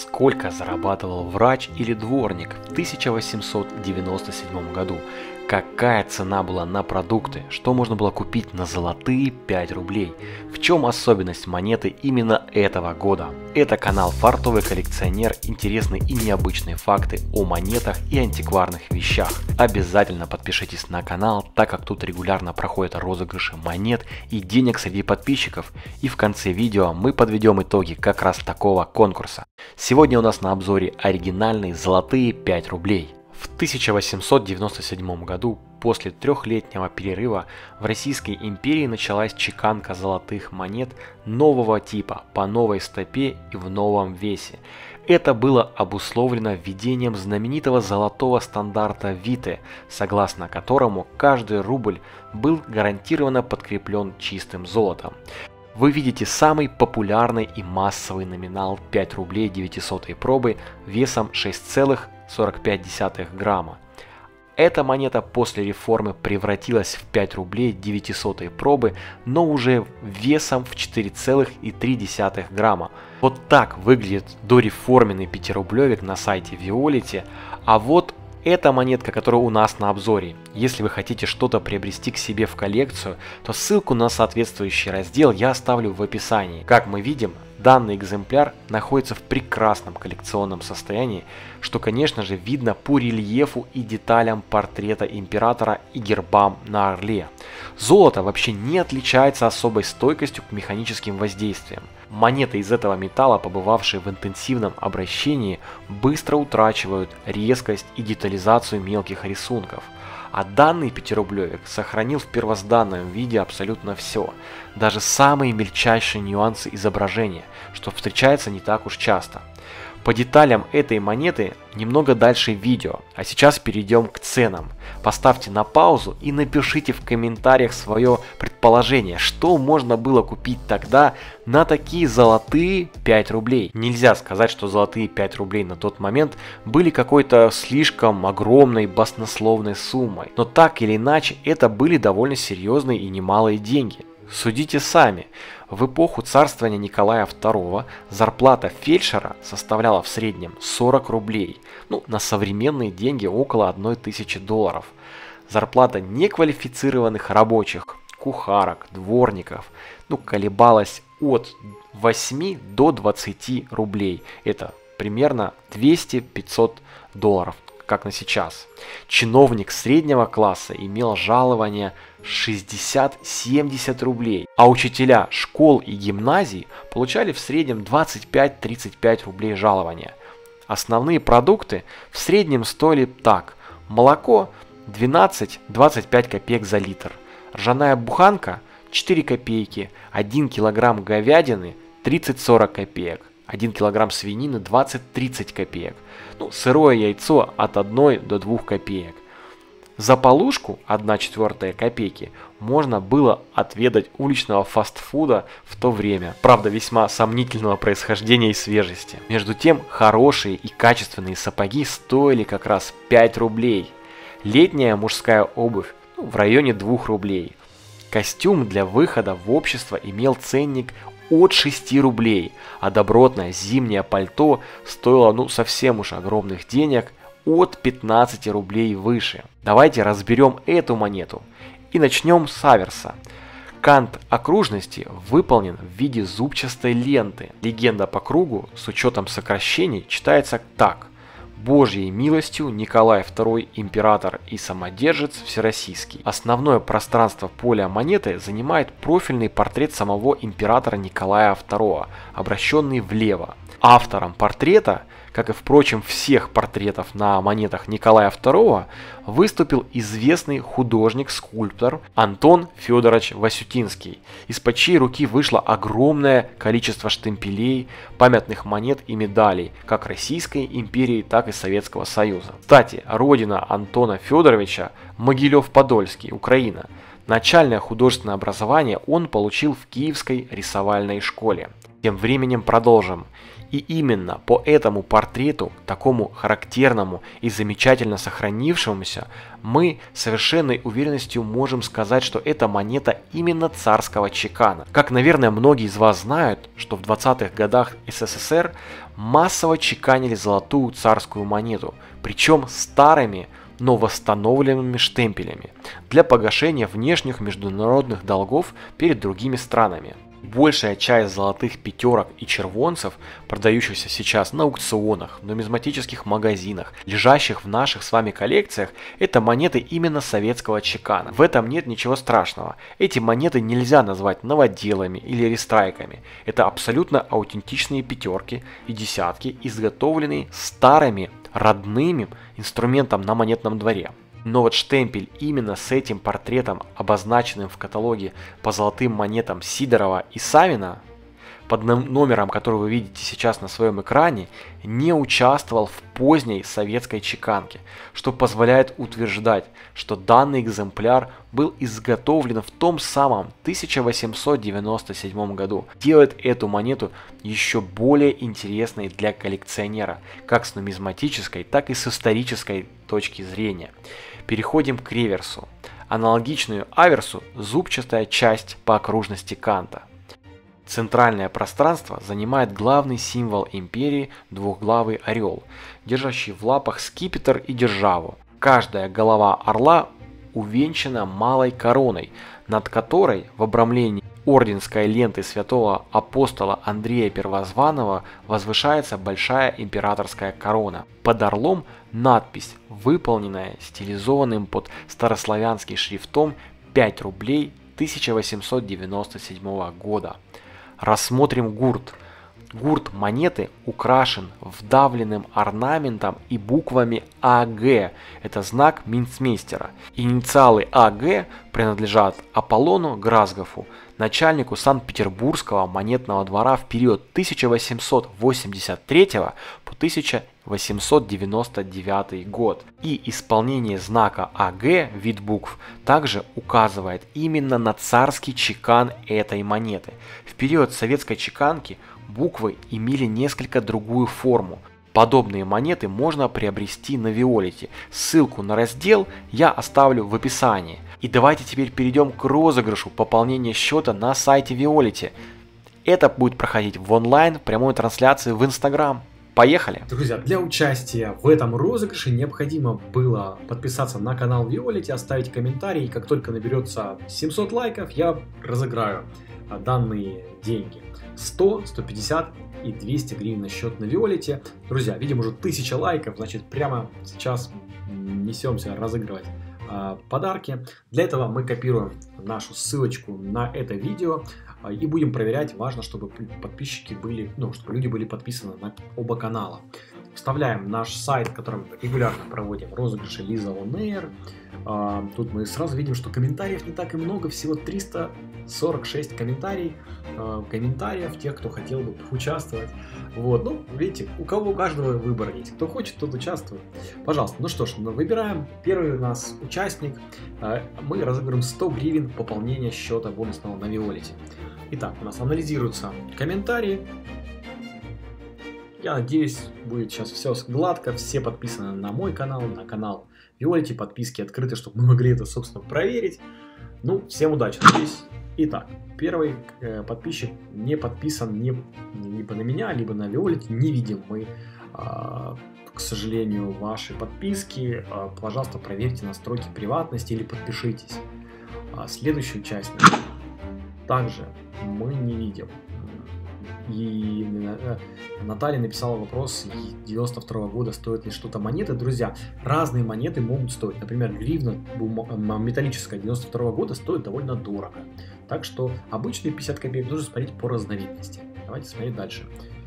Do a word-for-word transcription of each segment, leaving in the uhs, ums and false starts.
Сколько зарабатывал врач или дворник в тысяча восемьсот девяносто седьмом году? Какая цена была на продукты? Что можно было купить на золотые пять рублей? В чем особенность монеты именно этого года? Это канал «Фартовый коллекционер». Интересные и необычные факты о монетах и антикварных вещах. Обязательно подпишитесь на канал, так как тут регулярно проходят розыгрыши монет и денег среди подписчиков. И в конце видео мы подведем итоги как раз такого конкурса. Сегодня у нас на обзоре оригинальные золотые пять рублей. В тысяча восемьсот девяносто седьмом году, после трехлетнего перерыва, в Российской империи началась чеканка золотых монет нового типа, по новой стопе и в новом весе. Это было обусловлено введением знаменитого золотого стандарта Витте, согласно которому каждый рубль был гарантированно подкреплен чистым золотом. Вы видите самый популярный и массовый номинал пять рублей девяти сотых пробы весом шесть целых сорок пять сотых грамма. Эта монета после реформы превратилась в пять рублей девяти сотых пробы, но уже весом в четыре целых три десятых грамма. Вот так выглядит дореформенный пятирублевик на сайте Виолити. А вот эта монетка, которая у нас на обзоре. Если вы хотите что-то приобрести к себе в коллекцию, то ссылку на соответствующий раздел я оставлю в описании. Как мы видим, данный экземпляр находится в прекрасном коллекционном состоянии, что, конечно же, видно по рельефу и деталям портрета императора и гербам на орле. Золото вообще не отличается особой стойкостью к механическим воздействиям. Монеты из этого металла, побывавшие в интенсивном обращении, быстро утрачивают резкость и детализацию мелких рисунков. А данный пятирублевик сохранил в первозданном виде абсолютно все, даже самые мельчайшие нюансы изображения, что встречается не так уж часто. По деталям этой монеты немного дальше видео, а сейчас перейдем к ценам. Поставьте на паузу и напишите в комментариях свое предположение, что можно было купить тогда на такие золотые пять рублей. Нельзя сказать, что золотые пять рублей на тот момент были какой-то слишком огромной баснословной суммой, но так или иначе это были довольно серьезные и немалые деньги. Судите сами. В эпоху царствования Николая Второго зарплата фельдшера составляла в среднем сорок рублей, ну, на современные деньги около одной тысячи долларов. Зарплата неквалифицированных рабочих, кухарок, дворников, ну, колебалась от восьми до двадцати рублей, это примерно двести-пятьсот долларов, как на сейчас. Чиновник среднего класса имел жалование шестьдесят-семьдесят рублей, а учителя школ и гимназий получали в среднем двадцать пять-тридцать пять рублей жалования. Основные продукты в среднем стоили так: молоко двенадцать-двадцать пять копеек за литр, ржаная буханка четыре копейки, один килограмм говядины тридцать-сорок копеек. один килограмм свинины двадцать-тридцать копеек, ну, сырое яйцо от одной до двух копеек. За полушку одна четвертая копейки можно было отведать уличного фастфуда в то время, правда весьма сомнительного происхождения и свежести. Между тем, хорошие и качественные сапоги стоили как раз пять рублей, летняя мужская обувь, ну, в районе двух рублей. Костюм для выхода в общество имел ценник от шести рублей, а добротное зимнее пальто стоило, ну, совсем уж огромных денег, от пятнадцати рублей выше. Давайте разберем эту монету и начнем с аверса. Кант окружности выполнен в виде зубчатой ленты. Легенда по кругу с учетом сокращений читается так: Божьей милостью Николай Второй, император и самодержец всероссийский. Основное пространство поля монеты занимает профильный портрет самого императора Николая Второго, обращенный влево. Автором портрета, как и, впрочем, всех портретов на монетах Николая Второго, выступил известный художник-скульптор Антон Федорович Васютинский, из-под чьей руки вышло огромное количество штемпелей, памятных монет и медалей как Российской империи, так и Советского Союза. Кстати, родина Антона Федоровича – Могилев-Подольский, Украина. Начальное художественное образование он получил в Киевской рисовальной школе. Тем временем продолжим. И именно по этому портрету, такому характерному и замечательно сохранившемуся, мы с совершенной уверенностью можем сказать, что это монета именно царского чекана. Как, наверное, многие из вас знают, что в двадцатых годах СССР массово чеканили золотую царскую монету, причем старыми, но восстановленными штемпелями, для погашения внешних международных долгов перед другими странами. Большая часть золотых пятерок и червонцев, продающихся сейчас на аукционах, в нумизматических магазинах, лежащих в наших с вами коллекциях, это монеты именно советского чекана. В этом нет ничего страшного. Эти монеты нельзя назвать новоделами или рестрайками. Это абсолютно аутентичные пятерки и десятки, изготовленные старыми, родными инструментом на монетном дворе. Но вот штемпель именно с этим портретом, обозначенным в каталоге по золотым монетам Сидорова и Савина, под номером, который вы видите сейчас на своем экране, не участвовал в поздней советской чеканке, что позволяет утверждать, что данный экземпляр был изготовлен в том самом тысяча восемьсот девяносто седьмом году. Делает эту монету еще более интересной для коллекционера, как с нумизматической, так и с исторической точки зрения. Переходим к реверсу. Аналогичную аверсу зубчатая часть по окружности канта. Центральное пространство занимает главный символ империи – двухглавый орел, держащий в лапах скипетр и державу. Каждая голова орла увенчана малой короной, над которой в обрамлении орденской ленты святого апостола Андрея Первозванного возвышается большая императорская корона. Под орлом надпись, выполненная стилизованным под старославянский шрифтом пять рублей тысяча восемьсот девяносто седьмого года. Рассмотрим гурт. Гурт монеты украшен вдавленным орнаментом и буквами А Г. Это знак минцмейстера. Инициалы А Г принадлежат Аполлону Грасгофу, начальнику Санкт-Петербургского монетного двора в период тысяча восемьсот восемьдесят третьего по тысяча восемьсот девяносто девятый год. И исполнение знака А Г, вид букв, также указывает именно на царский чекан этой монеты. В период советской чеканки буквы имели несколько другую форму. Подобные монеты можно приобрести на Виолити. Ссылку на раздел я оставлю в описании. И давайте теперь перейдем к розыгрышу пополнения счета на сайте Виолити. Это будет проходить в онлайн прямой трансляции в Инстаграм. Поехали! Друзья, для участия в этом розыгрыше необходимо было подписаться на канал Виолити, оставить комментарий, и как только наберется семьсот лайков, я разыграю данные деньги. сто, сто пятьдесят и двести гривен на счет на Виолити. Друзья, видим уже тысяча лайков, значит прямо сейчас несемся разыгрывать э, подарки. Для этого мы копируем нашу ссылочку на это видео э, и будем проверять. Важно, чтобы подписчики были, ну, чтобы люди были подписаны на оба канала. Вставляем наш сайт, в котором регулярно проводим розыгрыши Лиза On Air. Э, тут мы сразу видим, что комментариев не так и много, всего триста сорок шесть комментариев, э, комментариев тех, кто хотел бы участвовать. Вот, ну, видите, у кого у каждого выбор есть. Кто хочет, тот участвует. Пожалуйста, ну что ж, мы выбираем. Первый у нас участник. Э, мы разыграем сто гривен пополнения счета бонусного на Виолити. Итак, у нас анализируются комментарии. Я надеюсь, будет сейчас все гладко. Все подписаны на мой канал, на канал Виолити. Подписки открыты, чтобы мы могли это, собственно, проверить. Ну, всем удачи, надеюсь. Итак, первый э, подписчик не подписан не, либо на меня, либо на Виолити. Не видим мы, э, к сожалению, ваши подписки. Э, пожалуйста, проверьте настройки приватности или подпишитесь. А следующий участник также мы не видим. И Наталья написала вопрос девяносто второго года, стоят ли что-то монеты. Друзья, разные монеты могут стоить. Например, гривна металлическая девяносто второго года стоит довольно дорого. Так что обычные пятьдесят копеек нужно смотреть по разновидности. Давайте смотреть дальше.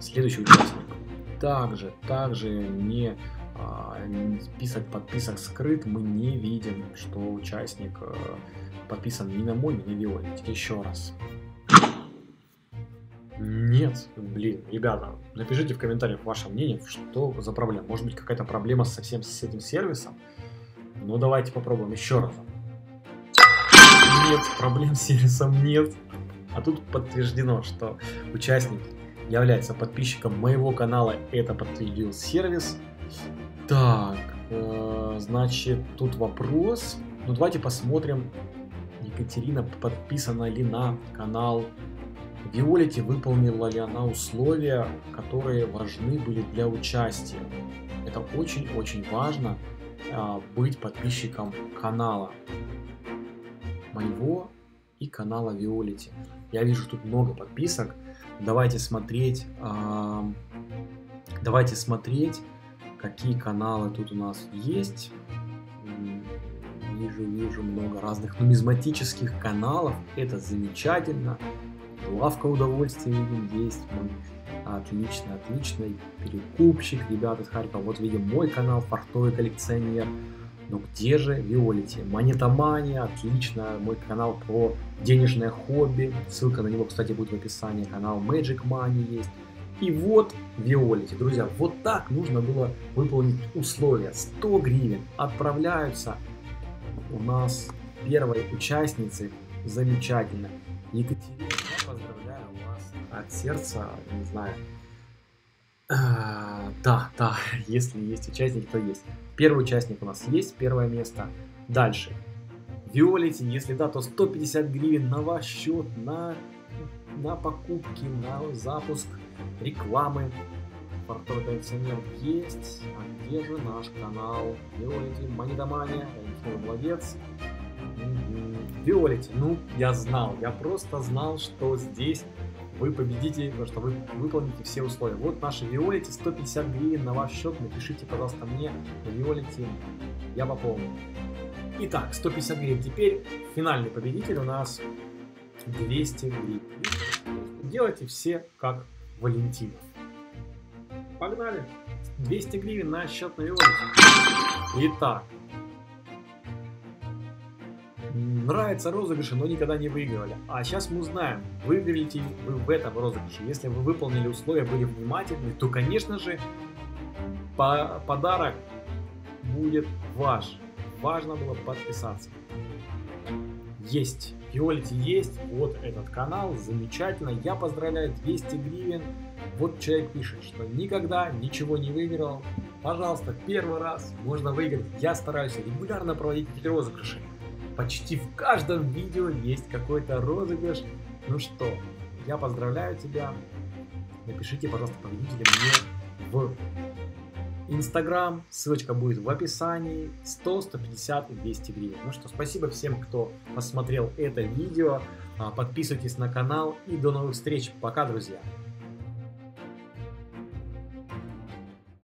Следующий участник. Также, также не а, список подписок скрыт. Мы не видим, что участник а, подписан ни на мой, ни на Виолити. Еще раз. Нет, блин, ребята, напишите в комментариях ваше мнение, что за проблема. Может быть, какая-то проблема совсем с этим сервисом? Ну, давайте попробуем еще раз. Нет, проблем с сервисом нет. А тут подтверждено, что участник является подписчиком моего канала, это подтвердил сервис. Так, э, значит, тут вопрос. Ну, давайте посмотрим, Екатерина, подписана ли на канал Виолити, выполнила ли она условия, которые важны были для участия. Это очень-очень важно, э, быть подписчиком канала моего и канала Виолити. Я вижу тут много подписок. Давайте смотреть, э, давайте смотреть, какие каналы тут у нас есть. Вижу, вижу много разных нумизматических каналов. Это замечательно. Лавка удовольствия, видим, есть. Отлично, отлично. Перекупщик, ребята из Харькова. Вот видим мой канал, Фартовый коллекционер. Ну где же Виолити? Монетомания, отлично. Мой канал про денежное хобби. Ссылка на него, кстати, будет в описании. Канал Magic Money есть. И вот Виолити, друзья. Вот так нужно было выполнить условия. сто гривен отправляются у нас первой участницы. Замечательно. Екатерина, я поздравляю вас от сердца, не знаю. А, да, да, если есть участник, то есть. Первый участник у нас есть, первое место. Дальше. Виолити, если да, то сто пятьдесят гривен на ваш счет, на, на покупки, на запуск рекламы. Фартовый коллекционер есть. А где же наш канал? Виолити, Монетомания, молодец. Виолити, ну я знал, я просто знал, что здесь вы победите, что вы выполните все условия. Вот наша Виолити, сто пятьдесят гривен на ваш счет, напишите, пожалуйста, мне, Виолити, я пополню. Итак, сто пятьдесят гривен, теперь финальный победитель у нас двести гривен. Делайте все как Валентина. Погнали, двести гривен на счет на Виолити. Итак. Нравятся розыгрыши, но никогда не выигрывали. А сейчас мы узнаем, выиграете ли вы в этом розыгрыше. Если вы выполнили условия, были внимательны, то, конечно же, по подарок будет ваш. Важно было подписаться. Есть. Виолити есть. Вот этот канал. Замечательно. Я поздравляю. двести гривен. Вот человек пишет, что никогда ничего не выиграл. Пожалуйста, первый раз можно выиграть. Я стараюсь регулярно проводить эти розыгрыши. Почти в каждом видео есть какой-то розыгрыш. Ну что, я поздравляю тебя. Напишите, пожалуйста, победителя мне в Инстаграм. Ссылочка будет в описании. сто, сто пятьдесят и двести гривен. Ну что, спасибо всем, кто посмотрел это видео. Подписывайтесь на канал и до новых встреч. Пока, друзья.